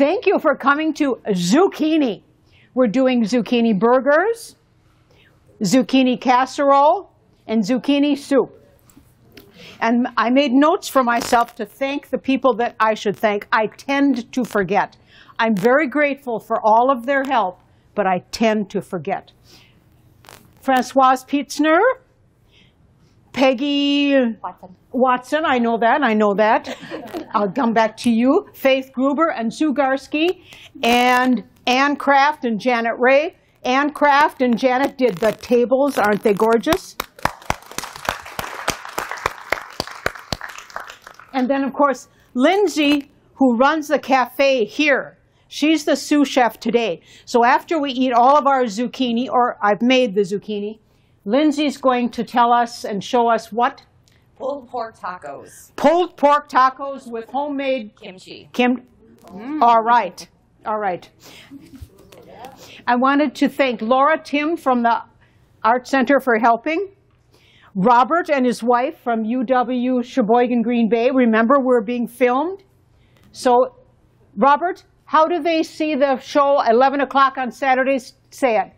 Thank you for coming to Zucchini. We're doing zucchini burgers, zucchini casserole, and zucchini soup. And I made notes for myself to thank the people that I should thank. I tend to forget. I'm very grateful for all of their help, but I tend to forget. Francoise Pitzner, Peggy Watson, I know that. I'll come back to you. Faith Gruber and Sue Garsky and Ann Craft and Janet Ray. Ann Craft and Janet did the tables. Aren't they gorgeous? And then, of course, Lindsay, who runs the cafe here. She's the sous chef today. So after we eat all of our zucchini, or I've made the zucchini, Lindsay's going to tell us and show us what? Pulled pork tacos. Pulled pork tacos with homemade kimchi. All right. All right. I wanted to thank Laura Tim from the Art Center for helping. Robert and his wife from UW Sheboygan, Green Bay. Remember, we're being filmed. So, Robert, how do they see the show 11 o'clock on Saturdays? Say it.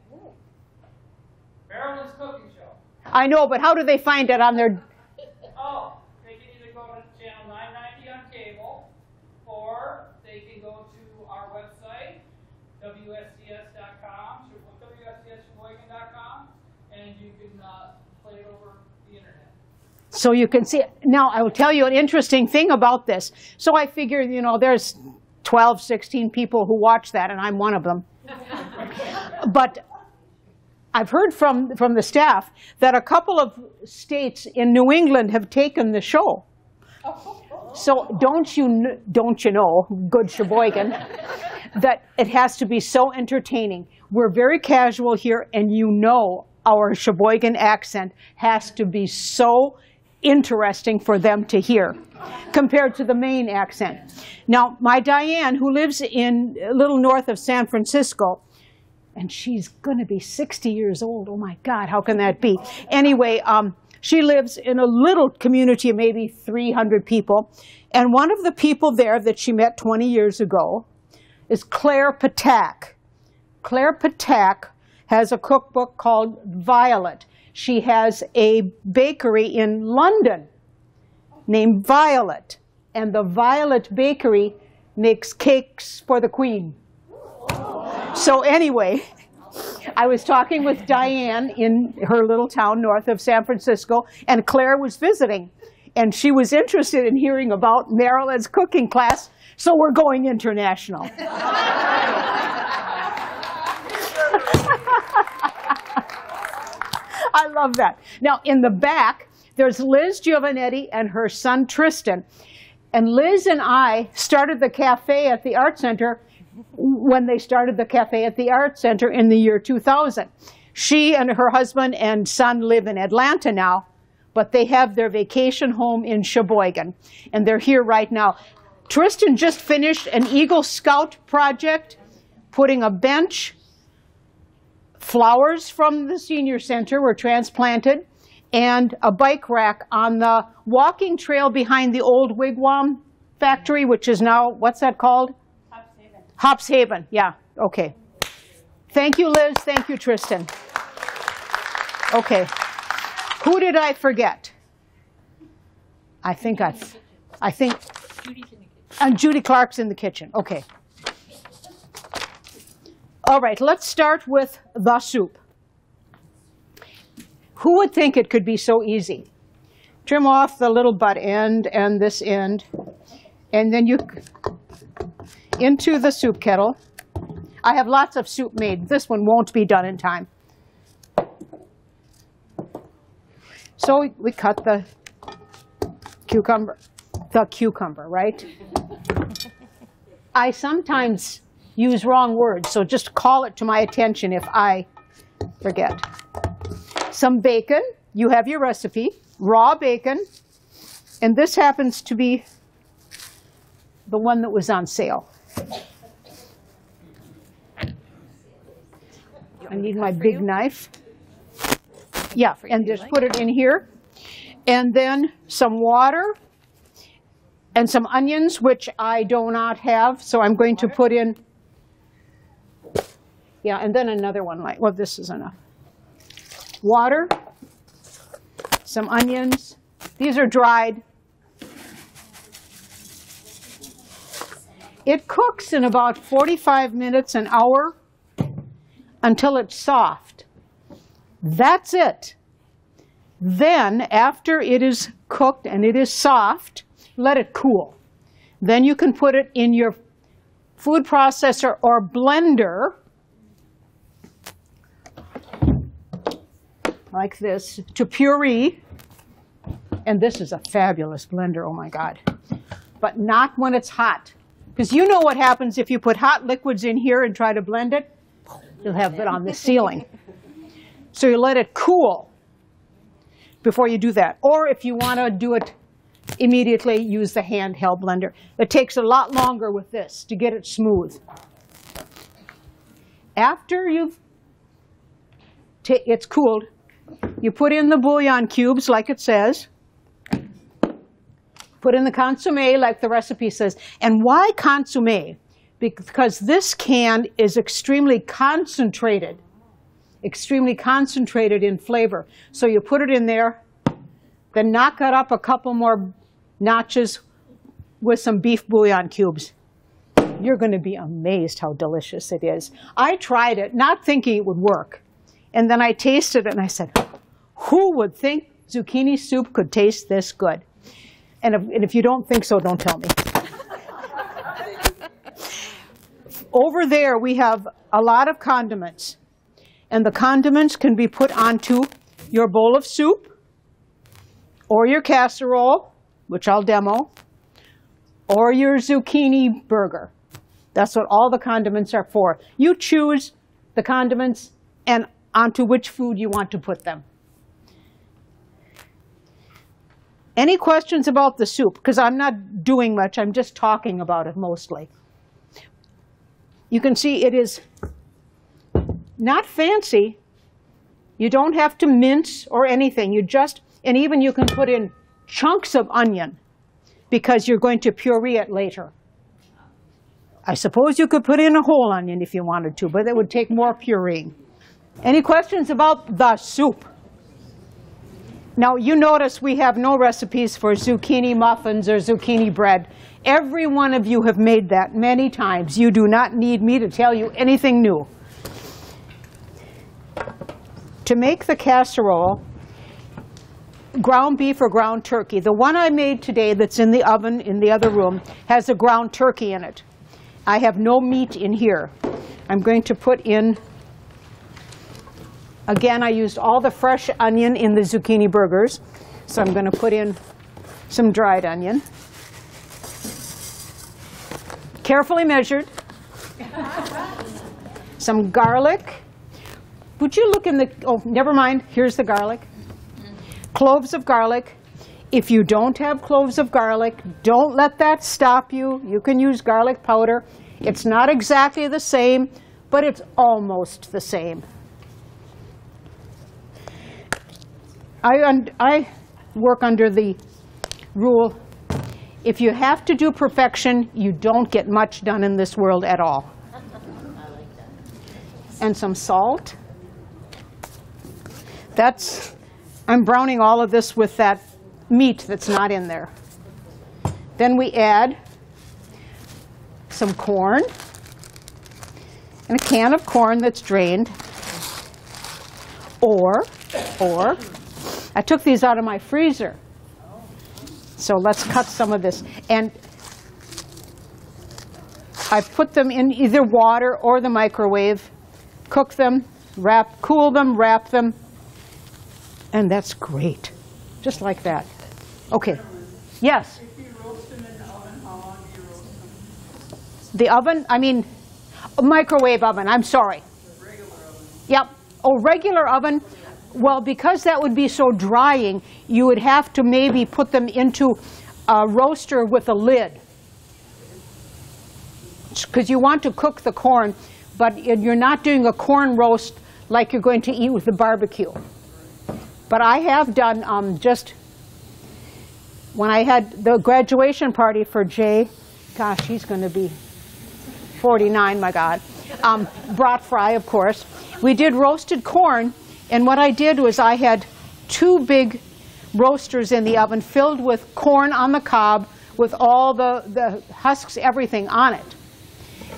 Marilyn's Cooking Show. I know, but how do they find it on their... Oh, they can either go to channel 990 on cable, or they can go to our website, WSCS.com, and you can play it over the internet. So you can see it. Now, I will tell you an interesting thing about this. So I figure, you know, there's 12, 16 people who watch that, and I'm one of them. But I've heard from the staff that a couple of states in New England have taken the show. So don't you know, good Sheboygan, that it has to be so entertaining. We're very casual here, and you know our Sheboygan accent has to be so interesting for them to hear compared to the Maine accent. Now, my Diane, who lives in a little north of San Francisco, and she's going to be 60 years old. Oh, my God, how can that be? Anyway, she lives in a little community of maybe 300 people. And one of the people there that she met 20 years ago is Claire Patak. Claire Patak has a cookbook called Violet. She has a bakery in London named Violet. And the Violet Bakery makes cakes for the Queen. So anyway, I was talking with Diane in her little town north of San Francisco, and Claire was visiting. And she was interested in hearing about Marilyn's cooking class, so we're going international. I love that. Now, in the back, there's Liz Giovanetti and her son, Tristan. And Liz and I started the cafe at the Art Center when they started the cafe at the Art Center in the year 2000. She and her husband and son live in Atlanta now, but they have their vacation home in Sheboygan, and they're here right now. Tristan just finished an Eagle Scout project, putting a bench. Flowers from the senior center were transplanted, and a bike rack on the walking trail behind the old wigwam factory, which is now, what's that called? Hops Haven, yeah, okay. Thank you, Liz. Thank you, Tristan. Okay. Who did I forget? I think and Judy Clark's in the kitchen. Okay. All right, let's start with the soup. Who would think it could be so easy? Trim off the little butt end and this end, and then you into the soup kettle. I have lots of soup made. This one won't be done in time. So we cut the cucumber, right? I sometimes use wrong words, so just call it to my attention if I forget. Some bacon. You have your recipe. Raw bacon. And this happens to be the one that was on sale. I need my big knife. Yeah, and just put it in here. And then some water and some onions, which I do not have, so I'm going to put in, yeah, and then another one like, well, this is enough. Water, some onions. These are dried. It cooks in about 45 minutes, an hour, until it's soft. That's it. Then, after it is cooked and it is soft, let it cool. Then you can put it in your food processor or blender, like this, to puree. And this is a fabulous blender, oh my God. But not when it's hot. Because you know what happens if you put hot liquids in here and try to blend it? You'll have it on the ceiling. So you let it cool before you do that. Or if you want to do it immediately, use the handheld blender. It takes a lot longer with this to get it smooth. After you've it's cooled, you put in the bouillon cubes like it says. Put in the consommé like the recipe says. And why consommé? Because this can is extremely concentrated in flavor. So you put it in there, then knock it up a couple more notches with some beef bouillon cubes. You're going to be amazed how delicious it is. I tried it, not thinking it would work. And then I tasted it and I said, who would think zucchini soup could taste this good? And if you don't think so, don't tell me. Over there, we have a lot of condiments. And the condiments can be put onto your bowl of soup or your casserole, which I'll demo, or your zucchini burger. That's what all the condiments are for. You choose the condiments and onto which food you want to put them. Any questions about the soup? Because I'm not doing much. I'm just talking about it mostly. You can see it is not fancy. You don't have to mince or anything. You just, and even you can put in chunks of onion because you're going to puree it later. I suppose you could put in a whole onion if you wanted to, but it would take more pureeing. Any questions about the soup? Now, you notice we have no recipes for zucchini muffins or zucchini bread. Every one of you have made that many times. You do not need me to tell you anything new. To make the casserole, ground beef or ground turkey. The one I made today that's in the oven in the other room has a ground turkey in it. I have no meat in here. I'm going to put in, again, I used all the fresh onion in the zucchini burgers, so I'm going to put in some dried onion. Carefully measured. Some garlic. Would you look in the, oh, never mind, here's the garlic. Cloves of garlic. If you don't have cloves of garlic, don't let that stop you. You can use garlic powder. It's not exactly the same, but it's almost the same. I work under the rule, if you have to do perfection, you don't get much done in this world at all. I like that. And some salt. That's, I'm browning all of this with that meat that's not in there. Then we add some corn and a can of corn that's drained. Or, I took these out of my freezer, so let's cut some of this. And I put them in either water or the microwave, cook them, wrap, cool them, wrap them, and that's great, just like that. Okay, yes? If you roast them in the oven, how long do you roast them? The oven? I mean, a microwave oven, I'm sorry. The regular oven. Yep, oh, regular oven. Well, because that would be so drying, you would have to maybe put them into a roaster with a lid. Because you want to cook the corn, but you're not doing a corn roast like you're going to eat with the barbecue. But I have done just when I had the graduation party for Jay, gosh, he's going to be 49, my God, brat fry, of course. We did roasted corn, and what I did was I had two big roasters in the oven filled with corn on the cob with all the husks, everything on it.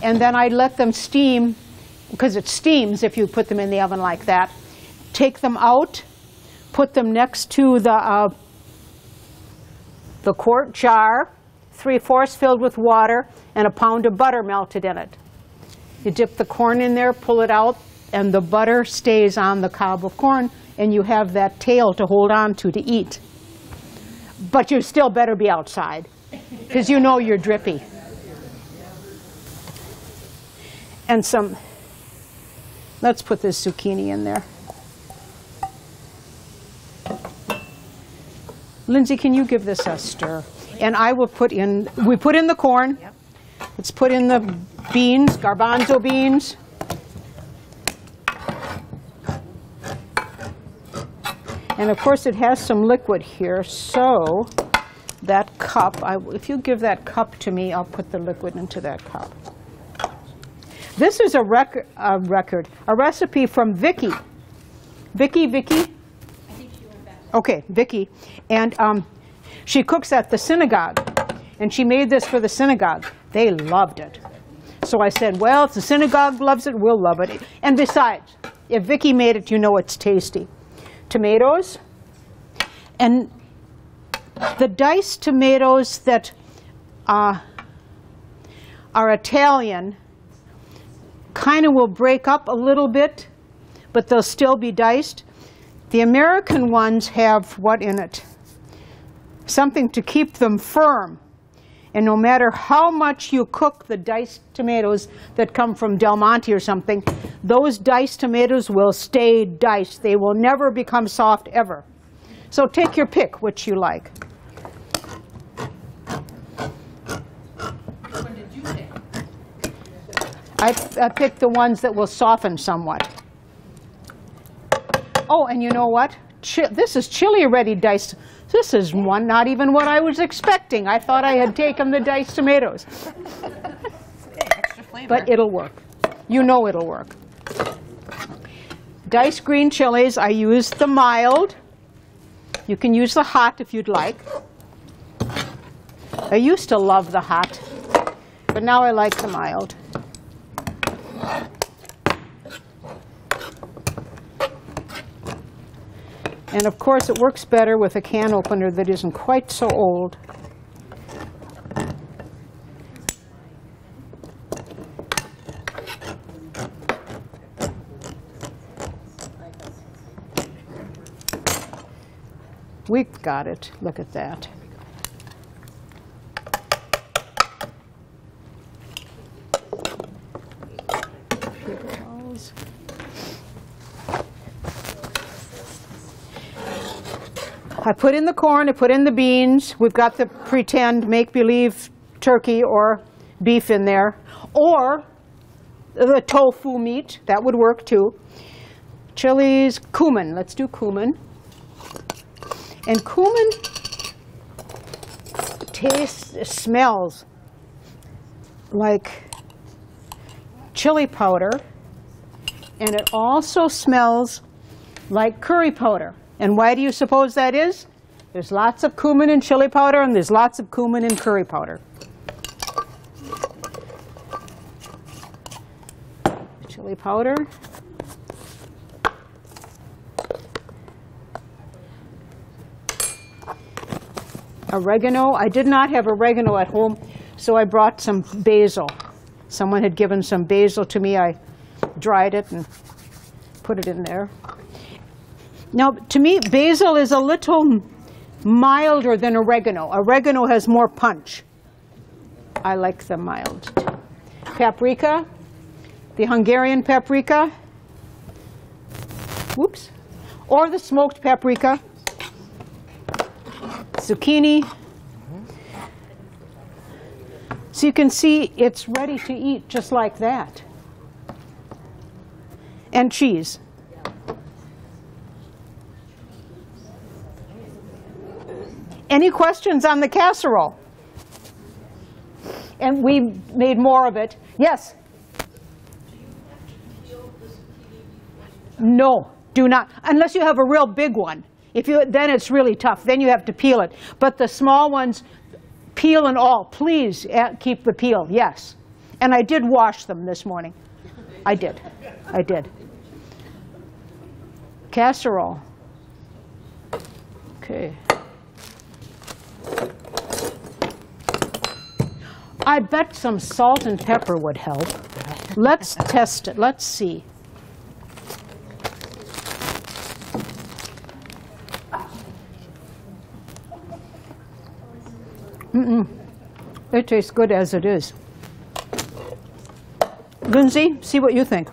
And then I let them steam, because it steams if you put them in the oven like that. Take them out, put them next to the quart jar, 3/4 filled with water, and a pound of butter melted in it. You dip the corn in there, pull it out, and the butter stays on the cob of corn, and you have that tail to hold on to eat. But you still better be outside, because you know you're drippy. And some, let's put this zucchini in there. Lindsay, can you give this a stir? And I will put in, we put in the corn. Yep. Let's put in the beans, garbanzo beans. And of course it has some liquid here, so that cup, if you give that cup to me, I'll put the liquid into that cup. This is a recipe from Vicki. Vicki? I think she went back. Okay, Vicki. And she cooks at the synagogue, and she made this for the synagogue. They loved it. So I said, well, if the synagogue loves it, we'll love it. And besides, if Vicki made it, you know it's tasty. Tomatoes, and the diced tomatoes that are Italian kind of will break up a little bit, but they'll still be diced. The American ones have what in it? Something to keep them firm. And no matter how much you cook the diced tomatoes that come from Del Monte or something, those diced tomatoes will stay diced. They will never become soft ever. So take your pick, which you like. Which one did you pick? I picked the ones that will soften somewhat. Oh, and you know what? This is chili already diced. This is one, not even what I was expecting. I thought I had taken the diced tomatoes. Extra flavor. But it'll work. You know it'll work. Diced green chilies, I used the mild. You can use the hot if you'd like. I used to love the hot, but now I like the mild. And of course, it works better with a can opener that isn't quite so old. We've got it. Look at that. I put in the corn, I put in the beans. We've got the pretend, make-believe turkey or beef in there. Or the tofu meat, that would work too. Chilies, cumin, let's do cumin. And cumin tastes, smells like chili powder. And it also smells like curry powder. And why do you suppose that is? There's lots of cumin in chili powder, and there's lots of cumin in curry powder. Chili powder. Oregano. I did not have oregano at home, so I brought some basil. Someone had given some basil to me. I dried it and put it in there. Now, to me, basil is a little milder than oregano. Oregano has more punch. I like the mild. Paprika, the Hungarian paprika. Whoops. Or the smoked paprika. Zucchini. So you can see it's ready to eat just like that. And cheese. Any questions on the casserole? And we made more of it. Yes? Do you have to peel this zucchini? No, do not. Unless you have a real big one. If you, then it's really tough. Then you have to peel it. But the small ones, peel and all. Please keep the peel, yes. And I did wash them this morning. I did. I did. Casserole. Okay. I bet some salt and pepper would help. Let's test it. Let's see. Mm-mm. It tastes good as it is. Lindsay, see what you think.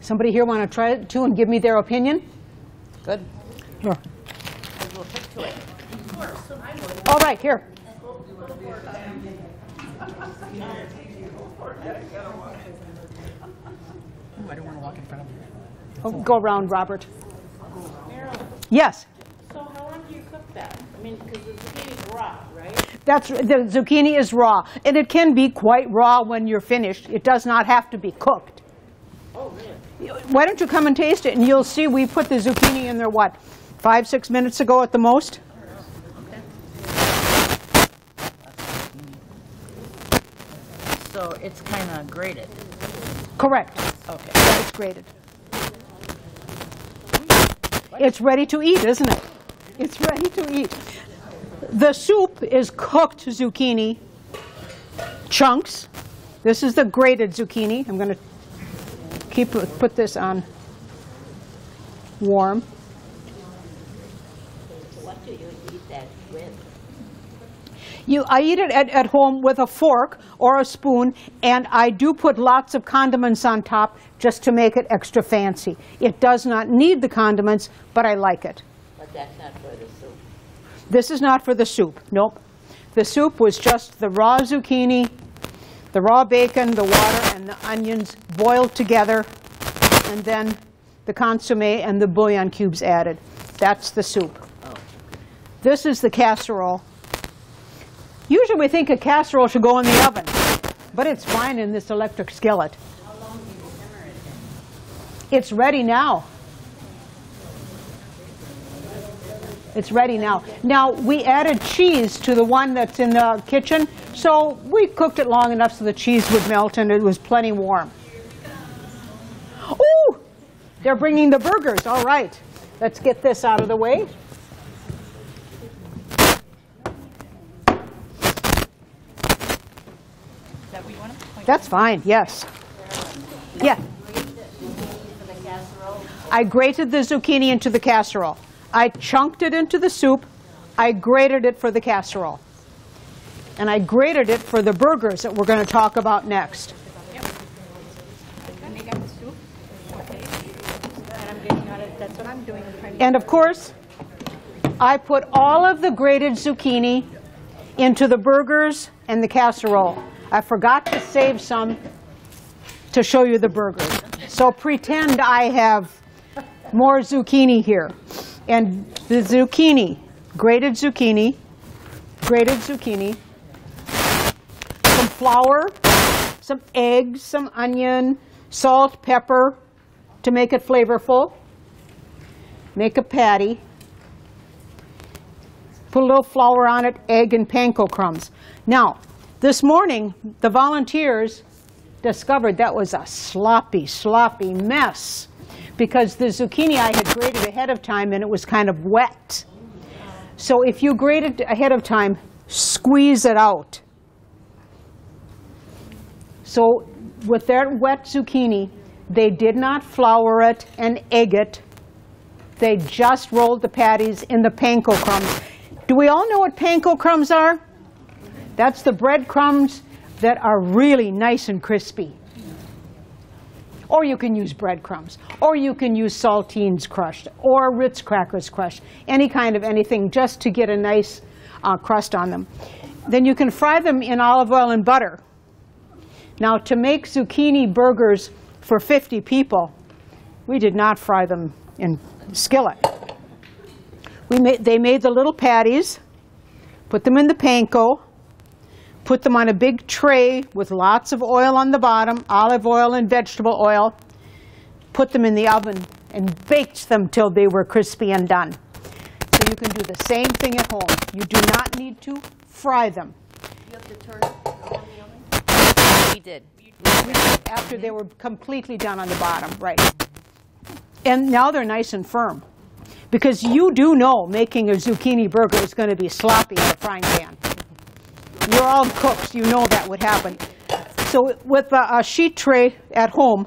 Somebody here want to try it too and give me their opinion? Good. Sure. All right, here. I don't want to walk in front of you. Oh, go around, Robert. Yes. So how long do you cook that? I mean, because the zucchini is raw, right? That's the zucchini is raw, and it can be quite raw when you're finished. It does not have to be cooked. Oh, really? Why don't you come and taste it, and you'll see we put the zucchini in there what, 5-6 minutes ago at the most. Okay. So it's kind of grated. Correct. Okay. It's grated. It's ready to eat, isn't it? It's ready to eat. The soup is cooked zucchini chunks. This is the grated zucchini. I'm going to put this on warm. So what do you eat that with? I eat it at home with a fork or a spoon, and I do put lots of condiments on top just to make it extra fancy. It does not need the condiments, but I like it. But that's not for the soup. This is not for the soup, nope. The soup was just the raw zucchini, the raw bacon, the water, and the onions boiled together, and then the consomme and the bouillon cubes added. That's the soup. Oh. This is the casserole. Usually we think a casserole should go in the oven, but it's fine in this electric skillet. How long do you simmer it in? It's ready now. It's ready now. Now, we added cheese to the one that's in the kitchen, so we cooked it long enough so the cheese would melt and it was plenty warm. Ooh, they're bringing the burgers. All right, let's get this out of the way. That's fine, yes. Yeah. I grated the zucchini into the casserole. I chunked it into the soup. I grated it for the casserole. And I grated it for the burgers that we're going to talk about next. Yep. And they got the soup. And I'm getting on it. That's what I'm doing. And of course, I put all of the grated zucchini into the burgers and the casserole. I forgot to save some to show you the burgers. So pretend I have more zucchini here. And the zucchini, grated zucchini, grated zucchini, some flour, some eggs, some onion, salt, pepper to make it flavorful. Make a patty. Put a little flour on it, egg and panko crumbs. Now, this morning, the volunteers discovered that was a sloppy, sloppy mess because the zucchini I had grated ahead of time and it was kind of wet. So if you grate it ahead of time, squeeze it out. So with their wet zucchini, they did not flour it and egg it. They just rolled the patties in the panko crumbs. Do we all know what panko crumbs are? That's the breadcrumbs that are really nice and crispy. Or you can use breadcrumbs. Or you can use saltines crushed. Or Ritz crackers crushed. Any kind of anything just to get a nice crust on them. Then you can fry them in olive oil and butter. Now, to make zucchini burgers for 50 people We did not fry them in skillet. They made the little patties, put them in the panko, put them on a big tray with lots of oil on the bottom, olive oil and vegetable oil, put them in the oven, and baked them till they were crispy and done. So you can do the same thing at home. You do not need to fry them. You have to turn them on the oven? We did. After they were completely done on the bottom, right. And now they're nice and firm. Because you do know making a zucchini burger is going to be sloppy in a frying pan. You're all cooks. You know that would happen. So with a sheet tray at home,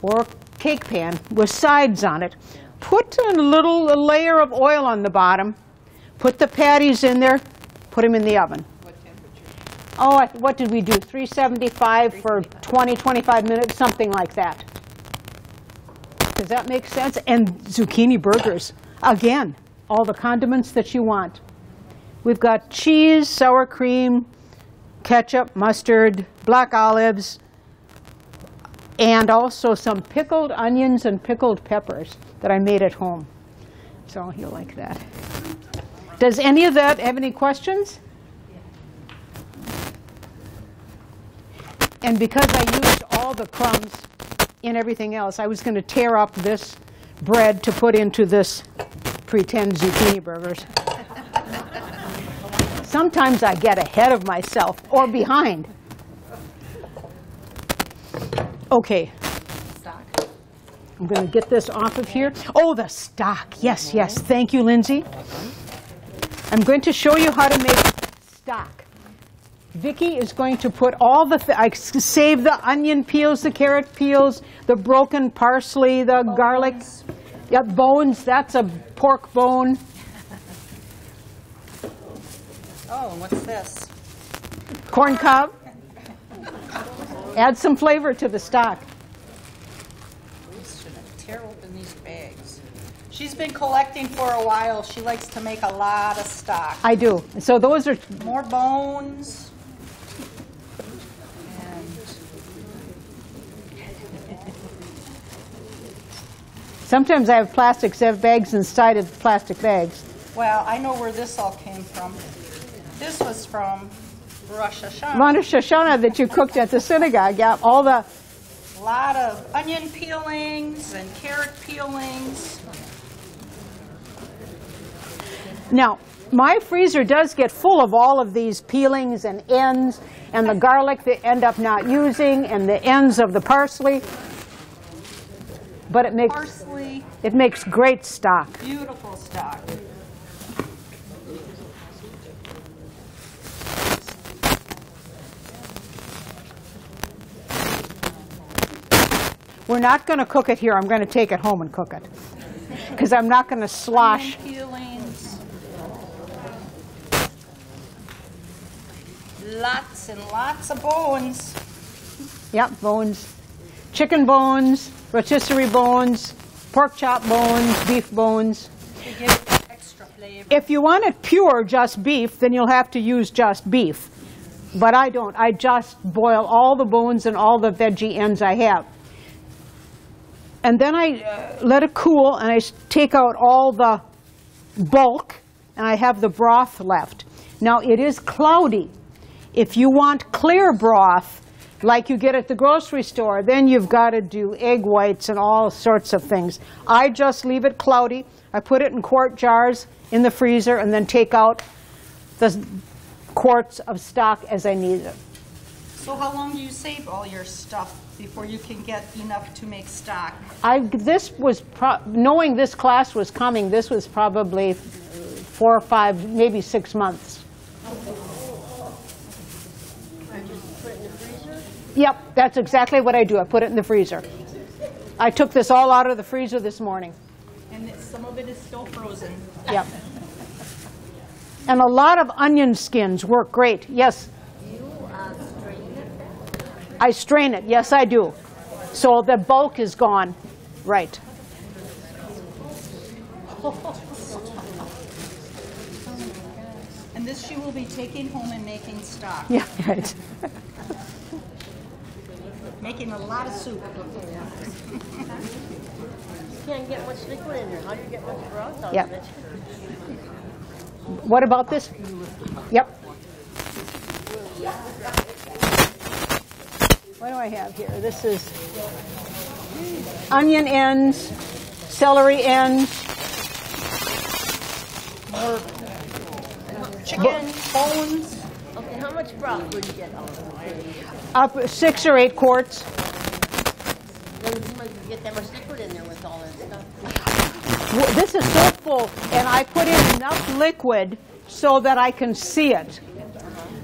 or cake pan with sides on it, put a little layer of oil on the bottom, put the patties in there, put them in the oven. What temperature? Oh, what did we do? 375 for 20, 25 minutes, something like that. Does that make sense? And zucchini burgers. Again, all the condiments that you want. We've got cheese, sour cream, ketchup, mustard, black olives, and also some pickled onions and pickled peppers that I made at home. So you'll like that. Does any of that have any questions? And because I used all the crumbs in everything else, I was going to tear up this bread to put into this pretend zucchini burgers. Sometimes I get ahead of myself or behind. Okay, I'm going to get this off of here. Oh, the stock. Yes, yes. Thank you, Lindsay. I'm going to show you how to make stock. Vicki is going to put all the, I save the onion peels, the carrot peels, the broken parsley, the garlic. Yep, bones. That's a pork bone. Oh, and what's this? Corn cob. Add some flavor to the stock. We should tear open these bags. She's been collecting for a while. She likes to make a lot of stock. I do. So those are more bones. And sometimes I have plastic Zev bags inside of plastic bags. Well, I know where this all came from. This was from Rosh Hashanah. Rosh Hashanah that you cooked at the synagogue. Yeah, all the lot of onion peelings and carrot peelings. Now, my freezer does get full of all of these peelings and ends and the garlic they end up not using and the ends of the parsley. But it makes parsley. It makes great stock. Beautiful stock. We're not going to cook it here. I'm going to take it home and cook it because I'm not going to slosh. Lots and lots of bones. Yep, bones. Chicken bones, rotisserie bones, pork chop bones, beef bones. To give it extra flavor. If you want it pure, just beef, then you'll have to use just beef. But I don't. I just boil all the bones and all the veggie ends I have. And then I let it cool, and I take out all the bulk, and I have the broth left. Now, it is cloudy. If you want clear broth, like you get at the grocery store, then you've got to do egg whites and all sorts of things. I just leave it cloudy. I put it in quart jars in the freezer, and then take out the quarts of stock as I need them. So how long do you save all your stuff before you can get enough to make stock? Knowing this class was coming, this was probably 4 or 5, maybe 6 months. I just put it in the freezer? Yep, that's exactly what I do. I put it in the freezer. I took this all out of the freezer this morning. And some of it is still frozen. Yep. And a lot of onion skins work great. Yes? I strain it. Yes, I do. So the bulk is gone. Right. And this she will be taking home and making stock. Yeah, right. making a lot of soup. You can't get much liquid in there. How do you get much broth out of it? What about this? Yep. What do I have here? This is onion ends, celery ends, chicken bones. Okay, how much broth would you get out of it? 6 or 8 quarts. You get that much liquid in there with all that stuff. Well, this is so full, and I put in enough liquid so that I can see it,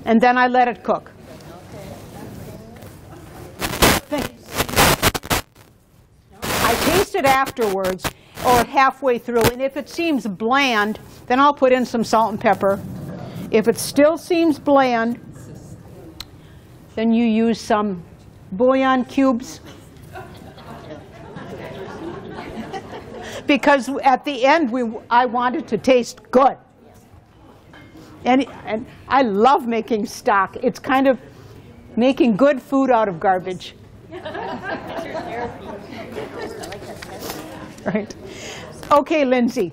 and then I let it cook. Okay. I taste it afterwards or halfway through, and if it seems bland, then I'll put in some salt and pepper. If it still seems bland, then you use some bouillon cubes. Because at the end, I want it to taste good. And I love making stock. It's kind of making good food out of garbage. Right. Okay, Lindsay.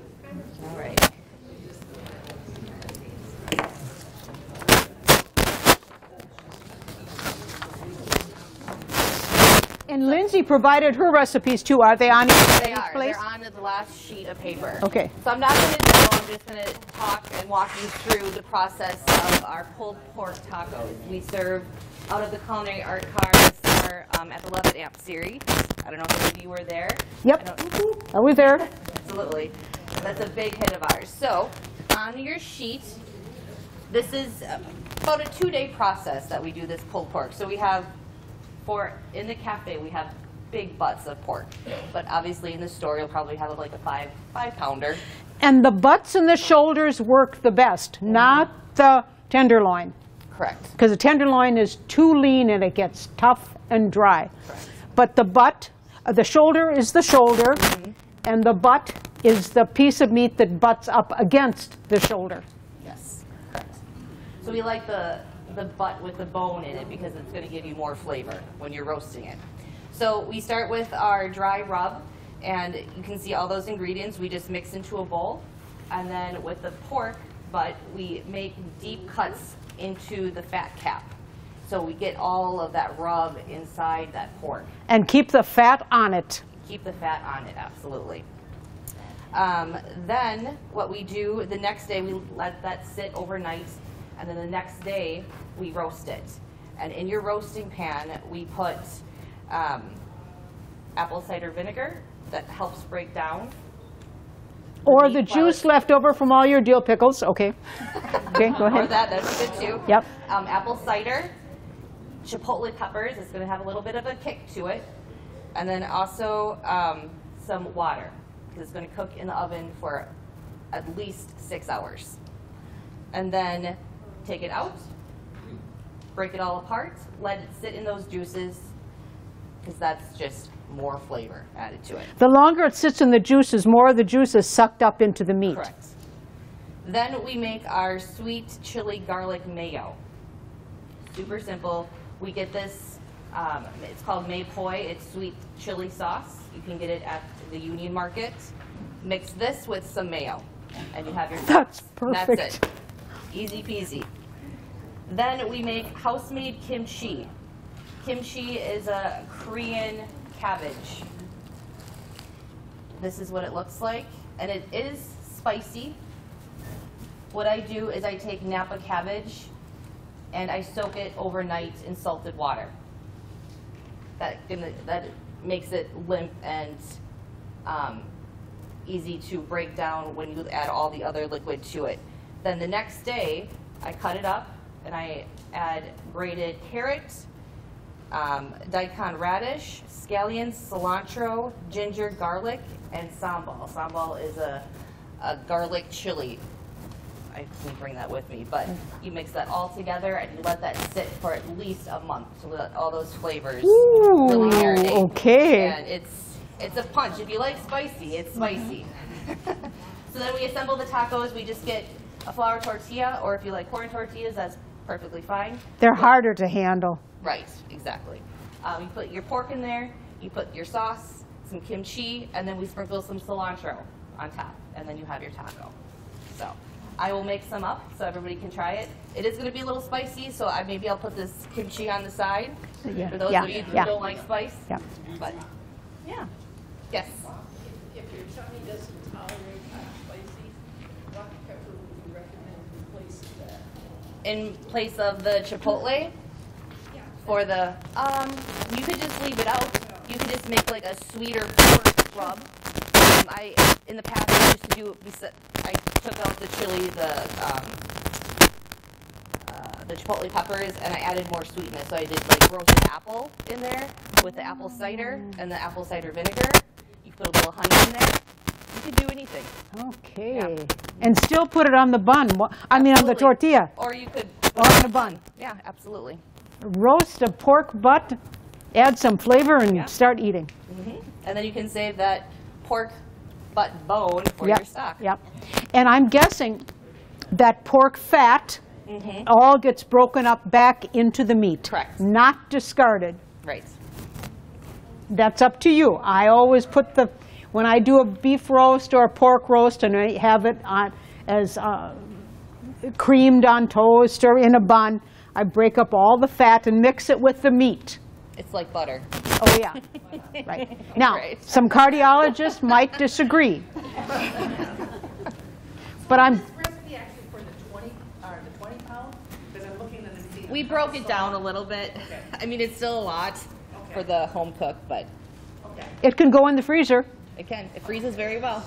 And Lindsay provided her recipes too. Are they on today's place? They're on the last sheet of paper. Okay. So I'm not going to do them. I'm just going to talk and walk you through the process of our pulled pork tacos. We serve out of the culinary art car this summer at the Love It Amp series. I don't know if any of you were there. Yep. Are we there? Absolutely. That's a big hit of ours. So on your sheet, this is about a 2-day process that we do this pulled pork. So we have. In the cafe, we have big butts of pork, but obviously in the store, you'll probably have like a five pounder. And the butts and the shoulders work the best, not the tenderloin. Correct. Because the tenderloin is too lean and it gets tough and dry. Correct. But the butt, the shoulder is the shoulder, and the butt is the piece of meat that butts up against the shoulder. Yes, correct. So we like the butt with the bone in it because it's going to give you more flavor when you're roasting it. So we start with our dry rub, and you can see all those ingredients we just mix into a bowl. And then with the pork butt, we make deep cuts into the fat cap. So we get all of that rub inside that pork. And keep the fat on it. Keep the fat on it, absolutely. Then what we do the next day, we let that sit overnight. And then the next day, we roast it. And in your roasting pan, we put apple cider vinegar that helps break down. Or the juice left over from all your dill pickles. Okay. Okay, go ahead. Or that's good too. Yep. Apple cider, chipotle peppers. It's going to have a little bit of a kick to it. And then also some water, because it's going to cook in the oven for at least 6 hours. And then take it out, break it all apart, let it sit in those juices, because that's just more flavor added to it. The longer it sits in the juices, more of the juice is sucked up into the meat. Correct. Then we make our sweet chili garlic mayo. Super simple. We get this, it's called Mei Poi. It's sweet chili sauce. You can get it at the Union Market. Mix this with some mayo, and you have your sauce. That's perfect. That's it. Easy peasy. Then we make house-made kimchi. Kimchi is a Korean cabbage. This is what it looks like, and it is spicy. What I do is I take Napa cabbage and I soak it overnight in salted water. That makes it limp and easy to break down when you add all the other liquid to it. Then the next day, I cut it up, and I add grated carrot, daikon radish, scallions, cilantro, ginger, garlic, and sambal. Sambal is a garlic chili. I didn't bring that with me, but you mix that all together, and you let that sit for at least a month to let all those flavors really marinate. Okay. And it's a punch. If you like spicy, it's spicy. So then we assemble the tacos. We just get a flour tortilla, or if you like corn tortillas, that's perfectly fine. They're harder to handle. Right, exactly. You put your pork in there, you put your sauce, some kimchi, and then we sprinkle some cilantro on top, and then you have your taco. So I will make some up so everybody can try it. It is going to be a little spicy, so maybe I'll put this kimchi on the side for those of you who don't like spice. Yeah. But yeah. Yes. If your tummy doesn't tolerate hot spicy, black pepper would you recommend in place of the chipotle? Yeah. For the you could just leave it out. You could just make like a sweeter pork rub. In the past I used to do, I took out the chili, the chipotle peppers, and I added more sweetness. So I did like roasted apple in there with the apple cider and the apple cider vinegar. You put a little honey in there. You could do anything. Okay. Yeah. And still put it on the bun. I mean on the tortilla. Or you could put it on the bun. Yeah, absolutely. Roast a pork butt, add some flavor, and start eating. And then you can save that pork butt bone for your stock. Yep. And I'm guessing that pork fat all gets broken up back into the meat. Correct. Not discarded. Right. That's up to you. I always put the, when I do a beef roast or a pork roast and I have it on as creamed on toast or in a bun, I break up all the fat and mix it with the meat. It's like butter. Oh, yeah. Right. Now, some cardiologists might disagree. But I'm... We broke it down a little bit. Okay. I mean, it's still a lot for the home cook, but it can go in the freezer. It can. It freezes very well.